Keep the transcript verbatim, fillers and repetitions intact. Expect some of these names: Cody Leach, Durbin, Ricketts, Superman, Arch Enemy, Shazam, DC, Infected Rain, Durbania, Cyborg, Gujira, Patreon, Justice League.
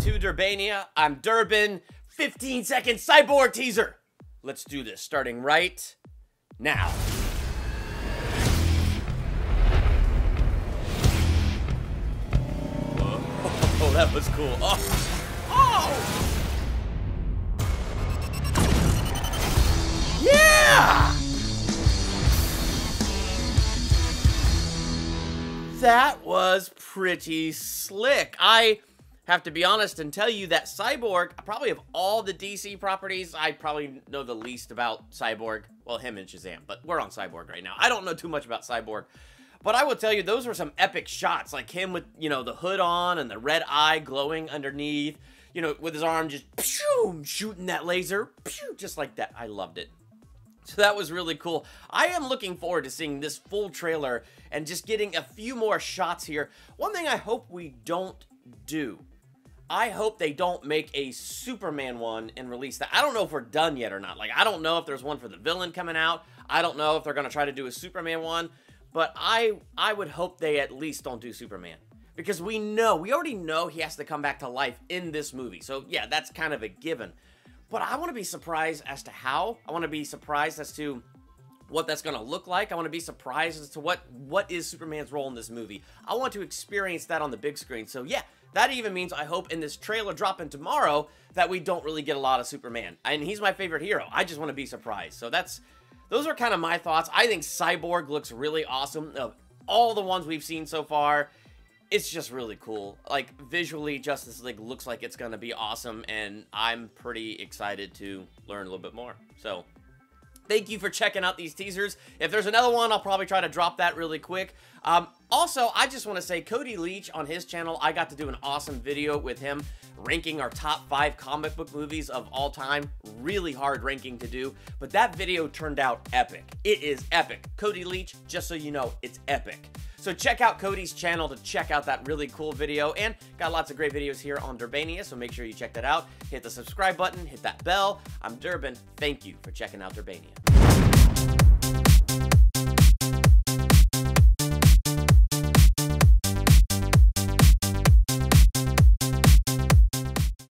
to Durbania. I'm Durbin. fifteen second Cyborg teaser. Let's do this, starting right now. Whoa. Oh, that was cool. Oh. Oh! Yeah! That was pretty slick. I have to be honest and tell you that Cyborg, probably of all the D C properties, I probably know the least about Cyborg. Well, him and Shazam, but we're on Cyborg right now. I don't know too much about Cyborg, but I will tell you those were some epic shots, like him with, you know, the hood on and the red eye glowing underneath, you know, with his arm just pew, shooting that laser, pew, just like that. I loved it. So that was really cool. I am looking forward to seeing this full trailer and just getting a few more shots here. One thing I hope we don't do, I hope they don't make a Superman one and release that. I don't know if we're done yet or not. Like, I don't know if there's one for the villain coming out. I don't know if they're going to try to do a Superman one. But I, I would hope they at least don't do Superman. Because we know, we already know he has to come back to life in this movie. So, yeah, that's kind of a given. But I want to be surprised as to how. I want to be surprised as to what that's going to look like. I want to be surprised as to what, what is Superman's role in this movie. I want to experience that on the big screen. So, yeah, that even means I hope in this trailer dropping tomorrow that we don't really get a lot of Superman. And he's my favorite hero. I just want to be surprised. So, that's those are kind of my thoughts. I think Cyborg looks really awesome. Of all the ones we've seen so far, it's just really cool. Like, visually, Justice League looks like it's going to be awesome, and I'm pretty excited to learn a little bit more. So, thank you for checking out these teasers. If there's another one, I'll probably try to drop that really quick. Um, also, I just want to say, Cody Leach on his channel, I got to do an awesome video with him ranking our top five comic book movies of all time. Really hard ranking to do, but that video turned out epic. It is epic. Cody Leach, just so you know, it's epic. So check out Cody's channel to check out that really cool video, and got lots of great videos here on Durbania, so make sure you check that out. Hit the subscribe button, hit that bell. I'm Durbin. Thank you for checking out Durbania.